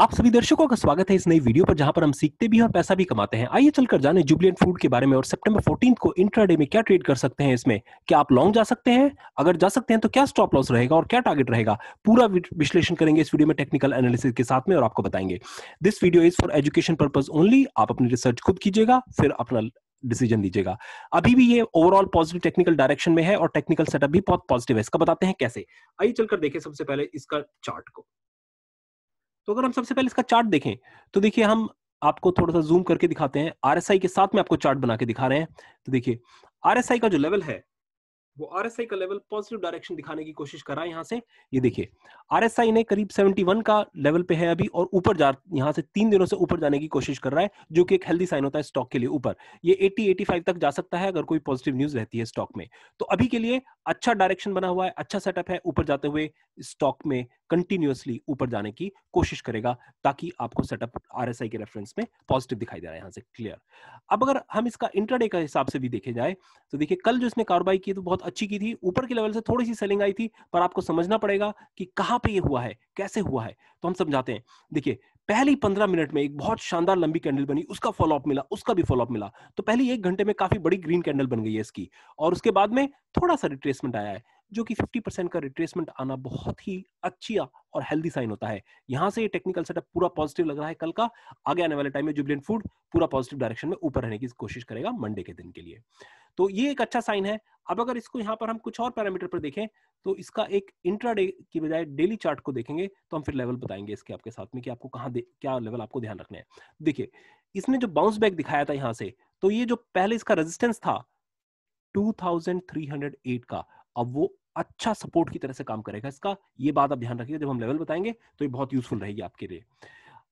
आप सभी दर्शकों का स्वागत है इस नई वीडियो पर, जहां पर हम सीखते भी हैं और पैसा भी कमाते हैं। आइए चलकर जाने जुबिलेंट फूड के बारे में और सितंबर 14 को इंट्राडे में क्या ट्रेड कर सकते हैं। इसमें क्या आप लॉन्ग जा सकते हैं, अगर जा सकते हैं तो क्या स्टॉप लॉस रहेगा और क्या टारगेट रहेगा, पूरा विश्लेषण करेंगे इस वीडियो में टेक्निकल एनालिसिस के साथ में और आपको बताएंगे। This video is for education purpose only. आप अपनी रिसर्च खुद कीजिएगा, फिर अपना डिसीजन दीजिएगा। अभी भी ये ओवरऑल पॉजिटिव टेक्निकल डायरेक्शन में है और टेक्निकल सेटअप भी बहुत पॉजिटिव है। इसका बताते हैं कैसे, आइए चलकर देखें सबसे पहले इसका चार्ट को। तो अगर हम सबसे पहले इसका चार्ट देखें तो देखिए, हम आपको थोड़ा सा जूम करके दिखाते हैं, आरएसआई के साथ में आपको चार्ट बना के दिखा रहे हैं। तो देखिए आरएसआई का जो लेवल है, वो आरएसआई का लेवल पॉजिटिव डायरेक्शन दिखाने की कोशिश कर रहा है। यहाँ से ये देखिए आरएसआई ने करीब 71 का लेवल पे है अभी और ऊपर जा, यहाँ से 3 दिनों से ऊपर जाने की कोशिश कर रहा है, जो कि एक हेल्दी साइन होता है स्टॉक के लिए। ऊपर ये 80-85 तक जा सकता है अगर कोई पॉजिटिव न्यूज रहती है स्टॉक में। तो अभी के लिए अच्छा डायरेक्शन बना हुआ है, अच्छा सेटअप है। ऊपर जाते हुए स्टॉक में कंटिन्यूअसली ऊपर जाने की कोशिश करेगा, ताकि आपको सेटअप आरएसआई के रेफरेंस में पॉजिटिव दिखाई दे रहा है। यहाँ से क्लियर। अब अगर हम इसका इंट्राडे का हिसाब से भी देखे जाए तो देखिए कल जो इसने कार्रवाई की तो बहुत अच्छी की थी, ऊपर के लेवल से थोड़ी सी सेलिंग आई थी, पर आपको समझना पड़ेगा कि कहां पे ये हुआ है, कैसे हुआ है। तो हम समझाते हैं। देखिए पहली 15 मिनट में एक बहुत शानदार लंबी कैंडल बनी, उसका फॉलोअप मिला, उसका भी फॉलोअप मिला, तो पहली 1 घंटे में काफी बड़ी ग्रीन कैंडल बन गई है इसकी। और उसके बाद में थोड़ा सा रिट्रेसमेंट आया है, जो कि 50% का रिट्रेसमेंट आना बहुत ही अच्छी और हेल्दी साइन होता है। यहाँ से ये टेक्निकल सेटअप पूरा पॉजिटिव लग रहा है। कल का आगे आने वाले टाइम में जुबिलेंट फूड पूरा पॉजिटिव डायरेक्शन में ऊपर रहने की कोशिश करेगा मंडे के दिन के लिए, तो ये एक अच्छा साइन है। अब अगर इसको यहाँ पर हम कुछ और पैरामीटर पर देखें तो इसका एक इंट्राडे की बजाय डेली चार्ट को देखेंगे तो हम फिर लेवल बताएंगे इसके आपके साथ में कि आपको कहाँ क्या लेवल आपको ध्यान रखना है। देखिए इसने जो बाउंस बैक दिखाया था यहाँ से, तो ये जो पहले इसका रेजिस्टेंस था 2308 का, अब वो अच्छा सपोर्ट की तरह से काम करेगा इसका। ये बात आप ध्यान रखिएगा, जब हम लेवल बताएंगे तो ये बहुत यूजफुल रहेगी आपके लिए।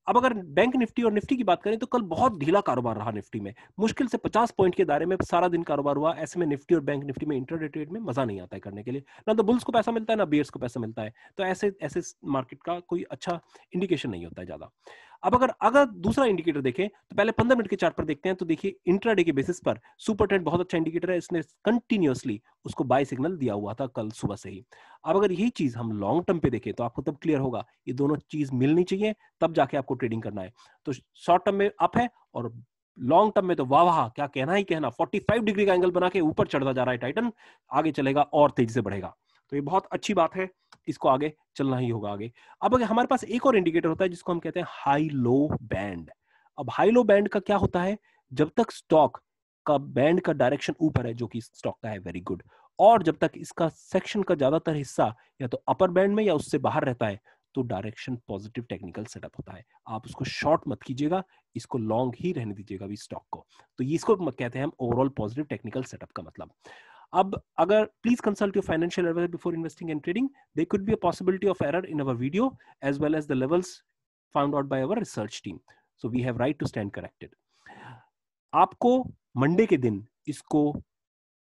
अब अगर बैंक निफ्टी और निफ्टी की बात करें तो कल बहुत ढीला कारोबार रहा निफ्टी में, मुश्किल से 50 पॉइंट के दायरे में सारा दिन कारोबार हुआ। ऐसे में निफ्टी और बैंक निफ्टी में इंट्राडे ट्रेड में मजा नहीं आता है करने के लिए, ना तो बुल्स को पैसा मिलता है ना बेयर्स को पैसा मिलता है। तो ऐसे मार्केट का कोई अच्छा इंडिकेशन नहीं होता है ज्यादा। अब अगर दूसरा इंडिकेटर देखें तो पहले 15 मिनट के चार्ट पर देखते हैं। तो देखिए इंट्राडे के बेसिस पर सुपर ट्रेंड बहुत अच्छा इंडिकेटर है, इसने कंटिन्यूअसली उसको बाय सिग्नल दिया हुआ था कल सुबह से ही। अब अगर यही चीज हम लॉन्ग टर्म पे देखें तो आपको तब क्लियर होगा, ये दोनों चीज मिलनी चाहिए तब जाके आपको ट्रेडिंग करना है। तो शॉर्ट टर्म में अप है और लॉन्ग टर्म में तो वाह वाह, क्या कहना ही कहना। 45 डिग्री का एंगल बना के ऊपर चढ़ता जा रहा है टाइटन, आगे चलेगा और तेजी से बढ़ेगा, तो ये बहुत अच्छी बात है, इसको आगे चलना ही होगा आगे। अब अगर हमारे पास एक और इंडिकेटर होता है जिसको हम कहते हैं हाई लो बैंड। अब हाई लो बैंड का क्या होता है, जब तक स्टॉक का बैंड का डायरेक्शन ऊपर है, जो कि स्टॉक का है, वेरी गुड, और जब तक इसका सेक्शन का ज्यादातर हिस्सा या तो अपर बैंड में या उससे बाहर रहता है तो डायरेक्शन पॉजिटिव टेक्निकल सेटअप होता है। आप उसको शॉर्ट मत कीजिएगा, इसको लॉन्ग ही रहने दीजिएगा अभी स्टॉक को। तो इसको कहते हैं हम ओवरऑल पॉजिटिव टेक्निकल सेटअप का मतलब। अब अगर please consult your financial advisor before investing and trading, there could be a possibility of error in our video as well as the levels found out by our research team, so we have right to stand corrected. आपको Monday के दिन इसको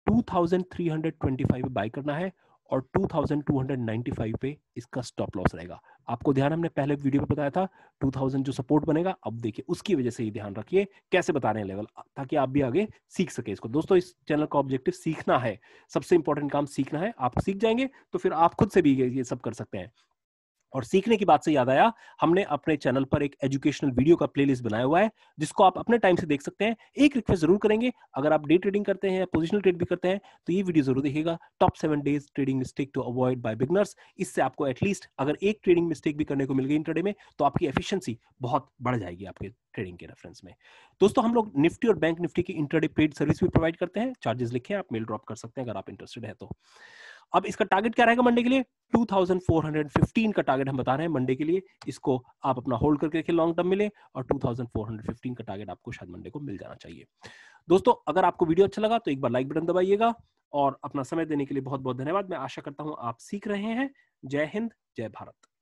2325 पे bye करना है और 2295 पे इसका स्टॉप लॉस रहेगा। आपको ध्यान, हमने पहले वीडियो पे बताया था 2000 जो सपोर्ट बनेगा, अब देखिए उसकी वजह से ये ध्यान रखिए कैसे बता रहे हैं लेवल, ताकि आप भी आगे सीख सके इसको। दोस्तों इस चैनल का ऑब्जेक्टिव सीखना है, सबसे इंपॉर्टेंट काम सीखना है। आप सीख जाएंगे तो फिर आप खुद से भी ये सब कर सकते हैं। और सीखने की बात से याद आया, हमने अपने चैनल पर एक एजुकेशनल वीडियो का प्लेलिस्ट बनाया हुआ है जिसको आप अपने टाइम से देख सकते हैं। एक रिक्वेस्ट जरूर करेंगे, अगर आप डे ट्रेडिंग करते हैं या पोजिशनल ट्रेड भी करते हैं तो ये वीडियो जरूर देखिएगा, top 7 days trading mistake to avoid by beginners. इससे आपको एटलीस्ट अगर एक ट्रेडिंग मिस्टेक भी करने को मिल गई इंट्राडे में तो आपकी एफिशिएंसी बहुत बढ़ जाएगी आपके ट्रेडिंग के रेफरेंस में। दोस्तों हम लोग निफ्टी और बैंक निफ्टी की इंट्राडे पेड सर्विस भी प्रोवाइड करते हैं, चार्जेस लिखे हैं, आप मेल ड्रॉप कर सकते हैं अगर आप इंटरेस्टेड है तो। अब इसका टारगेट क्या रहेगा मंडे के लिए, 2415 का टारगेट हम बता रहे हैं मंडे के लिए। इसको आप अपना होल्ड करके रखें लॉन्ग टर्म मिले, और 2415 का टारगेट आपको शायद मंडे को मिल जाना चाहिए। दोस्तों अगर आपको वीडियो अच्छा लगा तो एक बार लाइक बटन दबाइएगा, और अपना समय देने के लिए बहुत बहुत धन्यवाद। मैं आशा करता हूं आप सीख रहे हैं। जय हिंद, जय भारत।